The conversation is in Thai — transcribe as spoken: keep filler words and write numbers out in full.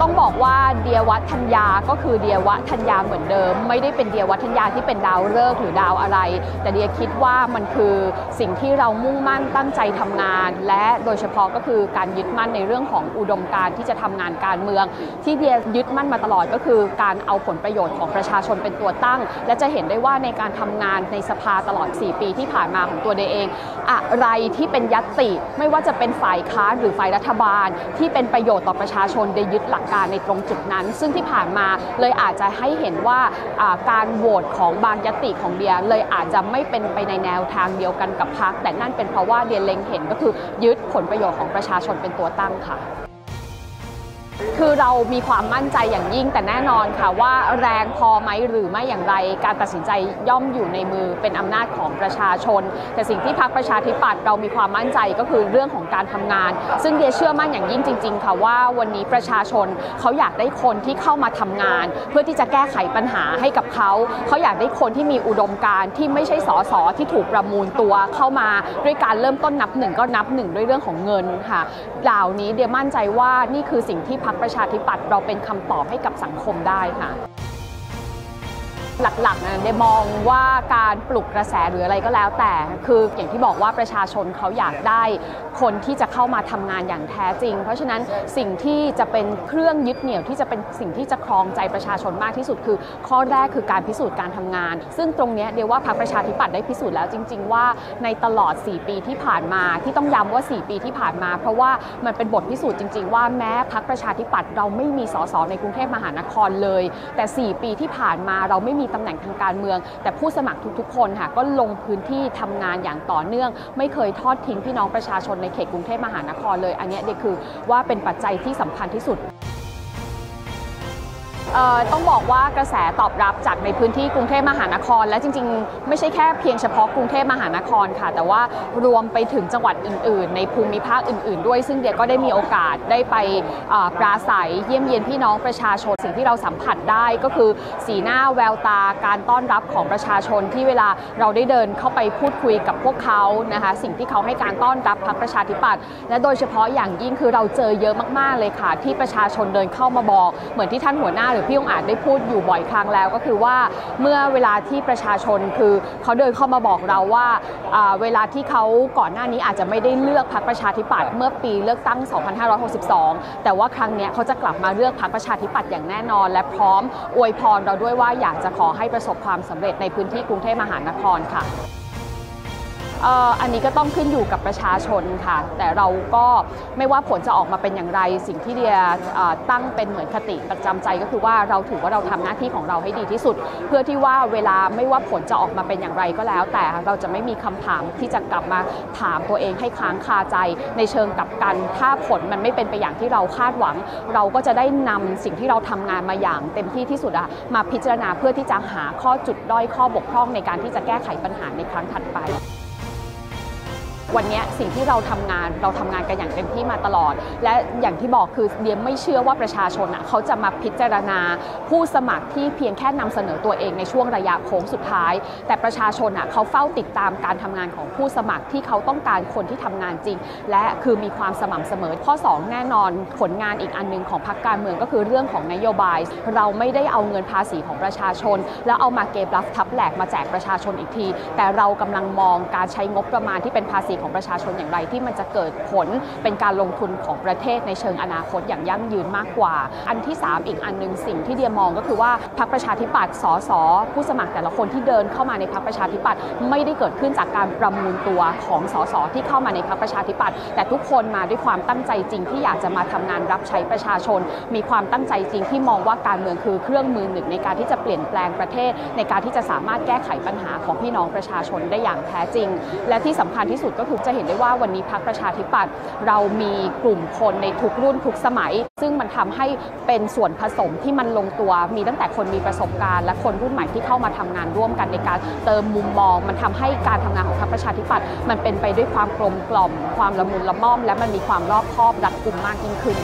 ต้องบอกว่าเดียวัฒน์ธัญญาก็คือเดียวัฒน์ธัญญาเหมือนเดิมไม่ได้เป็นเดียวัฒน์ธัญญาที่เป็นดาวฤกษ์หรือดาวอะไรแต่เดียคิดว่ามันคือสิ่งที่เรามุ่งมั่นตั้งใจทำงานและโดยเฉพาะก็คือการยึดมั่นในเรื่องของอุดมการณ์ที่จะทำงานการเมืองที่เดียยึดมั่นมาตลอดก็คือการเอาผลประโยชน์ของประชาชนเป็นตัวตั้งและจะเห็นได้ว่าในการทำงานในสภาตลอดสี่ปีที่ผ่านมาของตัวเดียเองอะไรที่เป็นญัตติไม่ว่าจะเป็นฝ่ายค้านหรือฝ่ายรัฐบาลที่เป็นประโยชน์ต่อประชาชนเดียยึดหลักการในตรงจุดนั้นซึ่งที่ผ่านมาเลยอาจจะให้เห็นว่าการโหวตของบางยติของเดียเลยอาจจะไม่เป็นไปในแนวทางเดียวกันกับพรรคแต่นั่นเป็นเพราะว่าเดียเล็งเห็นก็คือยึดผลประโยชน์ของประชาชนเป็นตัวตั้งค่ะคือเรามีความมั่นใจอย่างยิ่งแต่แน่นอนค่ะว่าแรงพอไหมหรือไม่อย่างไรการตัดสินใจย่อมอยู่ในมือเป็นอำนาจของประชาชนแต่สิ่งที่พรรคประชาธิปัตย์เรามีความมั่นใจก็คือเรื่องของการทำงานซึ่งเดียเชื่อมั่นอย่างยิ่งจริงๆค่ะว่าวันนี้ประชาชนเขาอยากได้คนที่เข้ามาทำงานเพื่อที่จะแก้ไขปัญหาให้กับเขาเขาอยากได้คนที่มีอุดมการณ์ที่ไม่ใช่ส.ส.ที่ถูกประมูลตัวเข้ามาด้วยการเริ่มต้นนับหนึ่งก็นับหนึ่งด้วยเรื่องของเงินค่ะเหล่านี้เดียมั่นใจว่านี่คือสิ่งที่พรรคประชาธิปัตย์เราเป็นคำตอบให้กับสังคมได้ค่ะหลักๆนะได้มองว่าการปลุกกระแสหรืออะไรก็แล้วแต่คืออย่างที่บอกว่าประชาชนเขาอยากได้คนที่จะเข้ามาทำงานอย่างแท้จริงเพราะฉะนั้นสิ่งที่จะเป็นเครื่องยึดเหนี่ยวที่จะเป็นสิ่งที่จะครองใจประชาชนมากที่สุดคือข้อแรกคือการพิสูจน์การทำงานซึ่งตรงนี้เดี๋ยวว่าพรรคประชาธิปัตย์ได้พิสูจน์แล้วจริงๆว่าในตลอดสี่ปีที่ผ่านมาที่ต้องย้ำว่าสี่ปีที่ผ่านมาเพราะว่ามันเป็นบทพิสูจน์จริงๆว่าแม้พรรคประชาธิปัตย์เราไม่มีส.ส.ในกรุงเทพมหานครเลยแต่สี่ปีที่ผ่านมาเราไม่มีตำแหน่งทางการเมืองแต่ผู้สมัครทุกๆคนค่ะก็ลงพื้นที่ทำงานอย่างต่อเนื่องไม่เคยทอดทิ้งพี่น้องประชาชนในเขตกรุงเทพมหานครเลยอันนี้เด็กคือว่าเป็นปัจจัยที่สำคัญที่สุดต้องบอกว่ากระแสตอบรับจากในพื้นที่กรุงเทพมหานครและจริงๆไม่ใช่แค่เพียงเฉพาะกรุงเทพมหานครค่ะแต่ว่ารวมไปถึงจังหวัดอื่นๆในภูมิภาคอื่นๆด้วยซึ่งเดียก็ได้มีโอกาสได้ไปปราศัยเยี่ยมเยียนพี่น้องประชาชนสิ่งที่เราสัมผัสได้ก็คือสีหน้าแววตาการต้อนรับของประชาชนที่เวลาเราได้เดินเข้าไปพูดคุยกับพวกเขานะคะสิ่งที่เขาให้การต้อนรับพรรคประชาธิปัตย์และโดยเฉพาะอย่างยิ่งคือเราเจอเยอะมากๆเลยค่ะที่ประชาชนเดินเข้ามาบอกเหมือนที่ท่านหัวหน้าหรือพี่องอาจได้พูดอยู่บ่อยครั้งแล้วก็คือว่าเมื่อเวลาที่ประชาชนคือเขาเดินเข้ามาบอกเราว่าเวลาที่เขาก่อนหน้านี้อาจจะไม่ได้เลือกพรรคประชาธิปัตย์เมื่อปีเลือกตั้งสองพันห้าร้อยหกสิบสองแต่ว่าครั้งนี้เขาจะกลับมาเลือกพรรคประชาธิปัตย์อย่างแน่นอนและพร้อมอวยพรเราด้วยว่าอยากจะขอให้ประสบความสำเร็จในพื้นที่กรุงเทพมหานครค่ะอันนี้ก็ต้องขึ้นอยู่กับประชาชนค่ะแต่เราก็ไม่ว่าผลจะออกมาเป็นอย่างไรสิ่งที่เดียตั้งเป็นเหมือนคติประจำใจก็คือว่าเราถือว่าเราทำหน้าที่ของเราให้ดีที่สุดเพื่อที่ว่าเวลาไม่ว่าผลจะออกมาเป็นอย่างไรก็แล้วแต่เราจะไม่มีคำถามที่จะกลับมาถามตัวเองให้ค้างคาใจในเชิงกลับกันถ้าผลมันไม่เป็นไปอย่างที่เราคาดหวังเราก็จะได้นำสิ่งที่เราทำงานมาอย่างเต็มที่ที่สุดอะมาพิจารณาเพื่อที่จะหาข้อจุดด้อยข้อบกพร่องในการที่จะแก้ไขปัญหาในครั้งถัดไปวันนี้สิ่งที่เราทำงานเราทำงานกันอย่างเต็มที่มาตลอดและอย่างที่บอกคือเดียไม่เชื่อว่าประชาชนอ่ะเขาจะมาพิจารณาผู้สมัครที่เพียงแค่นำเสนอตัวเองในช่วงระยะโค้งสุดท้ายแต่ประชาชนอ่ะเขาเฝ้าติดตามการทำงานของผู้สมัครที่เขาต้องการคนที่ทำงานจริงและคือมีความสม่ำเสมอข้อสองแน่นอนผลงานอีกอันนึงของพรรคการเมืองก็คือเรื่องของนโยบายเราไม่ได้เอาเงินภาษีของประชาชนแล้วเอามาเก็บรับทับแหลกมาแจกประชาชนอีกทีแต่เรากำลังมองการใช้งบประมาณที่เป็นภาษีของประชาชนอย่างไรที่มันจะเกิดผลเป็นการลงทุนของประเทศในเชิงอนาคตอย่างยั่งยืนมากกว่าอันที่สามอีกอันหนึ่งสิ่งที่เดียมองก็คือว่าพรรคประชาธิปัตย์ส.ส.ผู้สมัครแต่ละคนที่เดินเข้ามาในพรรคประชาธิปัตย์ไม่ได้เกิดขึ้นจากการประมูลตัวของส.ส.ที่เข้ามาในพรรคประชาธิปัตย์แต่ทุกคนมาด้วยความตั้งใจจริงที่อยากจะมาทำงานรับใช้ประชาชนมีความตั้งใจจริงที่มองว่าการเมืองคือเครื่องมือหนึ่งในการที่จะเปลี่ยนแปลงประเทศในการที่จะสามารถแก้ไขปัญหาของพี่น้องประชาชนได้อย่างแท้จริงและที่สำคัญที่สุดก็คือจะเห็นได้ว่าวันนี้พรรคประชาธิปัตย์เรามีกลุ่มคนในทุกรุ่นทุกสมัยซึ่งมันทำให้เป็นส่วนผสมที่มันลงตัวมีตั้งแต่คนมีประสบการณ์และคนรุ่นใหม่ที่เข้ามาทำงานร่วมกันในการเติมมุมมองมันทำให้การทำงานของพรรคประชาธิปัตย์มันเป็นไปด้วยความกลมกล่อมความละมุนละม่อมและมันมีความรอบคอบรัดกุมมากยิ่งขึ้น